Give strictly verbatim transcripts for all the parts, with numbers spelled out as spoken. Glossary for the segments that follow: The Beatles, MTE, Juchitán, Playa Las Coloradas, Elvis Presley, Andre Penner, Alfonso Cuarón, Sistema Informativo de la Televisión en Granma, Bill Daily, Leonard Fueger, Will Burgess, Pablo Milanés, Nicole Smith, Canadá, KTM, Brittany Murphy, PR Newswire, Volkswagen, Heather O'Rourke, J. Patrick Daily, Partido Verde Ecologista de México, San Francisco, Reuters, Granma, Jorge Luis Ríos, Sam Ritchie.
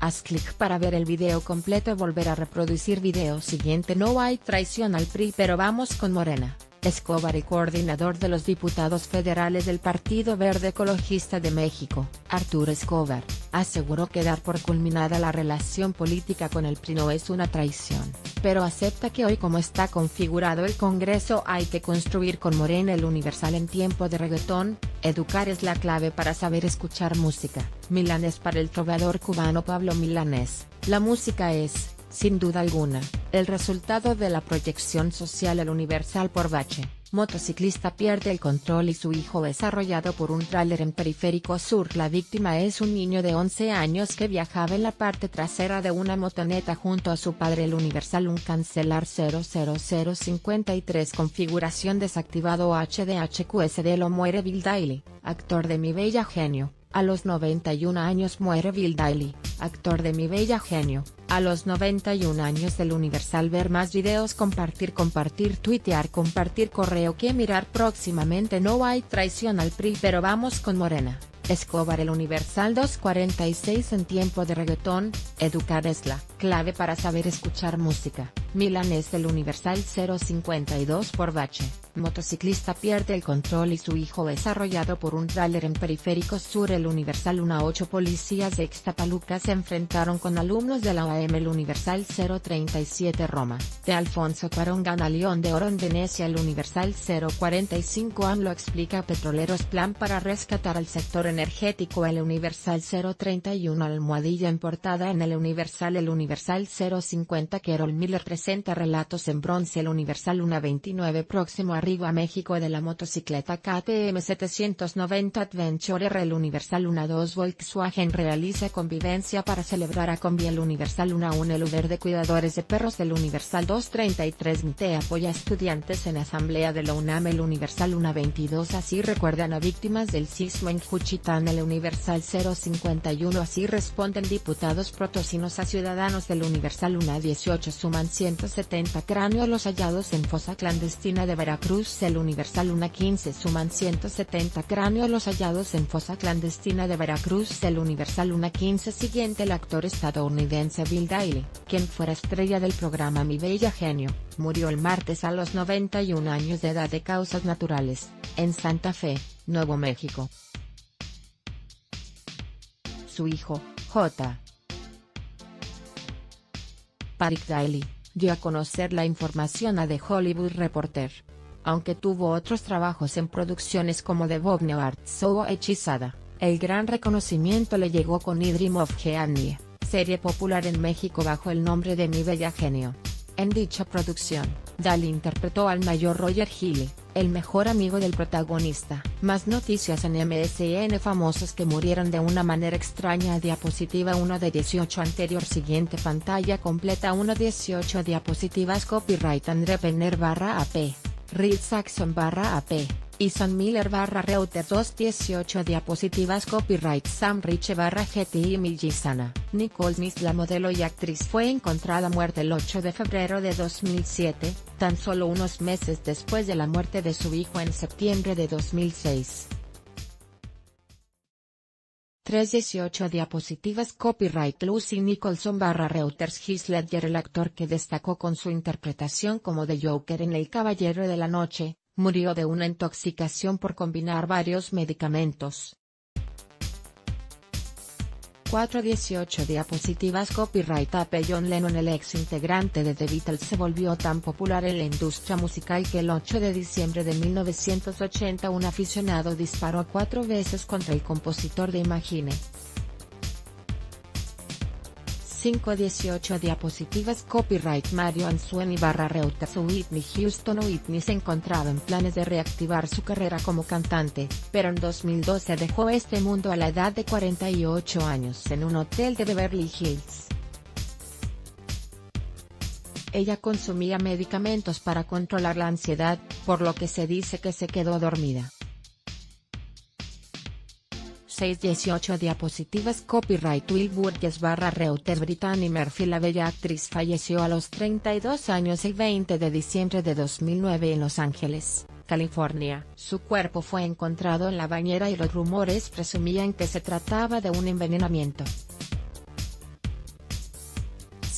Haz clic para ver el video completo y volver a reproducir video siguiente. No hay traición al P R I, pero vamos con Morena. Escobar y coordinador de los diputados federales del Partido Verde Ecologista de México, Arturo Escobar, aseguró que dar por culminada la relación política con el P R I no es una traición, pero acepta que hoy, como está configurado el Congreso, hay que construir con Morena el universal en tiempo de reggaetón. Educar es la clave para saber escuchar música. Milanés. Para el trovador cubano Pablo Milanés, la música es, sin duda alguna, el resultado de la proyección social. El universal por Bache, motociclista pierde el control y su hijo es arrollado por un tráiler en Periférico Sur. La víctima es un niño de once años que viajaba en la parte trasera de una motoneta junto a su padre. El universal. Un cancelar cero cero cero cincuenta y tres configuración desactivado H D H Q S D. Lo muere Bill Daily, actor de Mi Bella Genio. A los noventa y un años muere Bill Daily, actor de Mi Bella Genio, a los noventa y un años. Del universal. Ver más videos, compartir, compartir, tuitear, compartir, correo que mirar próximamente. No hay traición al P R I, pero vamos con Morena. Escobar. El universal dos cuarenta y seis en tiempo de reggaetón. Educar es la clave para saber escuchar música. Milanés. El universal cero cincuenta y dos por Bache, motociclista pierde el control y su hijo es arrollado por un tráiler en Periférico Sur. El universal. Una ocho policías de Ixtapaluca se enfrentaron con alumnos de la U A M. El universal cero treinta y siete Roma, de Alfonso Cuarón gana León de Oro en Venecia. El universal cero cuarenta y cinco AMLO explica petroleros plan para rescatar al sector energético. El universal cero treinta y uno almohadilla en portada en el universal. El universal cero cincuenta Carol Miller presenta relatos en bronce. El universal una veintinueve próximo arribo a México de la motocicleta K T M setecientos noventa Adventurer. El universal una dos Volkswagen realiza convivencia para celebrar a combi. El universal una uno el Uber de cuidadores de perros. El universal dos treinta y tres M T E apoya a estudiantes en asamblea de la UNAM. El universal una veintidós así recuerdan a víctimas del sismo en Juchitán. El universal cero cincuenta y uno así responden diputados protosinos a ciudadanos. Del universal una dieciocho suman ciento setenta cráneos los hallados en fosa clandestina de Veracruz. El universal una quince suman ciento setenta cráneos los hallados en fosa clandestina de Veracruz. El universal una quince siguiente el actor estadounidense Bill Daily, quien fuera estrella del programa Mi Bella Genio, murió el martes a los noventa y un años de edad de causas naturales, en Santa Fe, Nuevo México. Su hijo, J. Patrick Daily, dio a conocer la información a The Hollywood Reporter. Aunque tuvo otros trabajos en producciones como The Bob Newhart Show o Hechizada, el gran reconocimiento le llegó con I Dream of Jeannie, serie popular en México bajo el nombre de Mi Bella Genio. En dicha producción, Daily interpretó al mayor Roger Healy, el mejor amigo del protagonista. Más noticias en M S N. Famosos que murieron de una manera extraña. Diapositiva uno de dieciocho anterior. Siguiente pantalla completa uno dieciocho diapositivas. Copyright Andre Penner barra A P, Reed Saxon barra A P, y Sam Miller barra Reuters. Dos dieciocho diapositivas. Copyright Sam Ritchie barra Getty y Hechizada. Nicole Smith, la modelo y actriz, fue encontrada muerta el ocho de febrero de dos mil siete, tan solo unos meses después de la muerte de su hijo en septiembre de dos mil seis. tres dieciocho diapositivas. Copyright Lucy Nicholson barra Reuters. Heath Ledger, el actor que destacó con su interpretación como The Joker en El Caballero de la Noche, murió de una intoxicación por combinar varios medicamentos. cuatro dieciocho diapositivas. Copyright A P, John Lennon, el ex integrante de The Beatles, se volvió tan popular en la industria musical que el ocho de diciembre de mil novecientos ochenta un aficionado disparó cuatro veces contra el compositor de Imagine. cinco dieciocho diapositivas. Copyright Mario Anzueni barra Reuters. Whitney Houston. Whitney se encontraba en planes de reactivar su carrera como cantante, pero en dos mil doce dejó este mundo a la edad de cuarenta y ocho años en un hotel de Beverly Hills. Ella consumía medicamentos para controlar la ansiedad, por lo que se dice que se quedó dormida. seis dieciocho diapositivas. Copyright Will Burgess barra Reuters. Brittany Murphy, la bella actriz, falleció a los treinta y dos años el veinte de diciembre de dos mil nueve en Los Ángeles, California. Su cuerpo fue encontrado en la bañera y los rumores presumían que se trataba de un envenenamiento.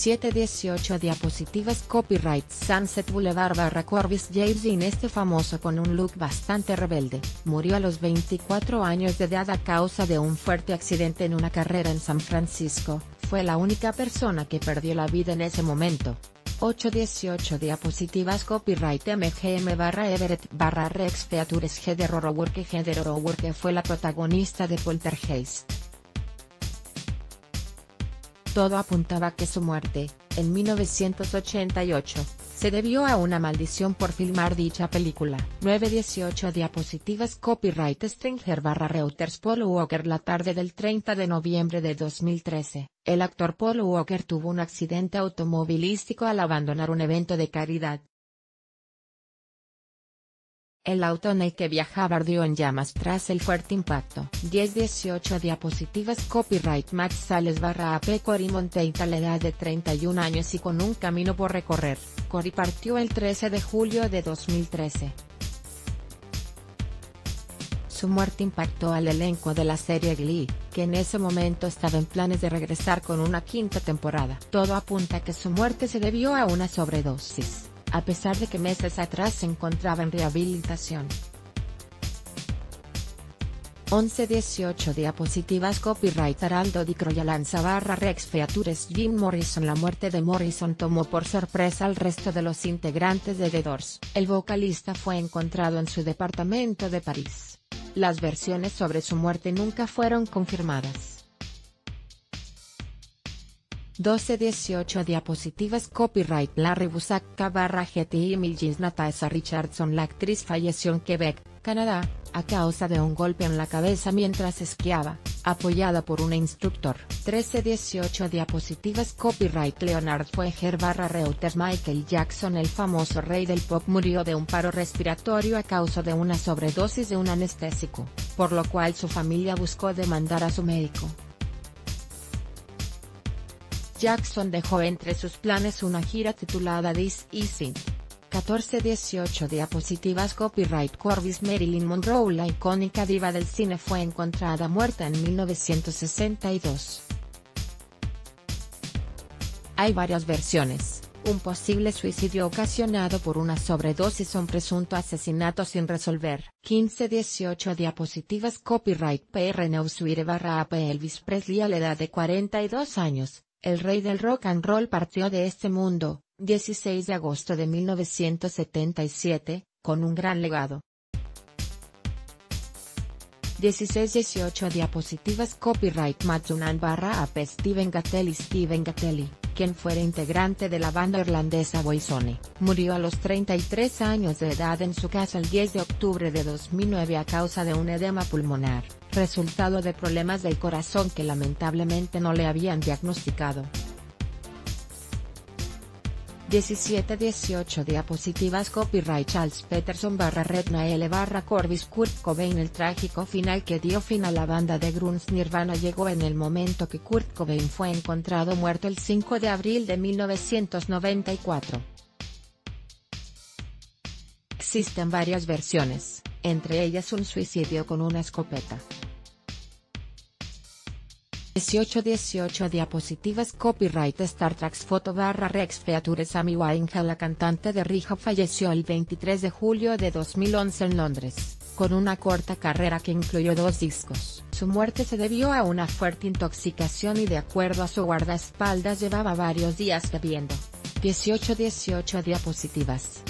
siete dieciocho diapositivas. Copyright Sunset Boulevard barra Corbis. James Dean, este famoso con un look bastante rebelde, murió a los veinticuatro años de edad a causa de un fuerte accidente en una carrera en San Francisco. Fue la única persona que perdió la vida en ese momento. ocho dieciocho diapositivas. Copyright M G M barra Everett barra Rex Features. Heather O'Rourke. Heather O'Rourke fue la protagonista de Poltergeist. Todo apuntaba que su muerte, en mil novecientos ochenta y ocho, se debió a una maldición por filmar dicha película. nueve dieciocho diapositivas. Copyright Stringer barra Reuters. Paul Walker. La tarde del treinta de noviembre de dos mil trece, el actor Paul Walker tuvo un accidente automovilístico al abandonar un evento de caridad. El auto en el que viajaba ardió en llamas tras el fuerte impacto. diez dieciocho diapositivas. Copyright Max Sales barra A P. Cory Monteith, a la edad de treinta y un años y con un camino por recorrer, Cory partió el trece de julio de dos mil trece. Su muerte impactó al elenco de la serie Glee, que en ese momento estaba en planes de regresar con una quinta temporada. Todo apunta a que su muerte se debió a una sobredosis, a pesar de que meses atrás se encontraba en rehabilitación. once dieciocho diapositivas. Copyright Araldo Di Croyalanza barra Rex Features. Jim Morrison. La muerte de Morrison tomó por sorpresa al resto de los integrantes de The Doors. El vocalista fue encontrado en su departamento de París. Las versiones sobre su muerte nunca fueron confirmadas. doce dieciocho diapositivas. Copyright Larry Busacca barra Getty. Imilgis. Natasha Richardson. La actriz falleció en Quebec, Canadá, a causa de un golpe en la cabeza mientras esquiaba, apoyada por un instructor. trece dieciocho diapositivas. Copyright Leonard Fueger barra Reuters. Michael Jackson, el famoso rey del pop, murió de un paro respiratorio a causa de una sobredosis de un anestésico, por lo cual su familia buscó demandar a su médico. Jackson dejó entre sus planes una gira titulada This Is It. catorce dieciocho diapositivas. Copyright Corbis. Marilyn Monroe, la icónica diva del cine, fue encontrada muerta en mil novecientos sesenta y dos. Hay varias versiones: un posible suicidio ocasionado por una sobredosis o un presunto asesinato sin resolver. quince dieciocho diapositivas. Copyright P R Newswire barra A P. Elvis Presley, a la edad de cuarenta y dos años, el rey del rock and roll, partió de este mundo, dieciséis de agosto de mil novecientos setenta y siete, con un gran legado. dieciséis dieciocho diapositivas. Copyright Matsunan barra A P. Steven Gatelli. Steven Gatelli, quien fuera integrante de la banda irlandesa Boyzone, murió a los treinta y tres años de edad en su casa el diez de octubre de dos mil nueve a causa de un edema pulmonar, resultado de problemas del corazón que lamentablemente no le habían diagnosticado. diecisiete dieciocho diapositivas. Copyright Charles Peterson barra Redna L barra Corbis. Kurt Cobain. El trágico final que dio fin a la banda de grunge Nirvana llegó en el momento que Kurt Cobain fue encontrado muerto el cinco de abril de mil novecientos noventa y cuatro. Existen varias versiones, entre ellas un suicidio con una escopeta. dieciocho dieciocho diapositivas. Copyright Star Trek Photo barra Rex Features. Amy Winehouse, la cantante de Rija, falleció el veintitrés de julio de dos mil once en Londres, con una corta carrera que incluyó dos discos. Su muerte se debió a una fuerte intoxicación y, de acuerdo a su guardaespaldas, llevaba varios días bebiendo. dieciocho dieciocho diapositivas.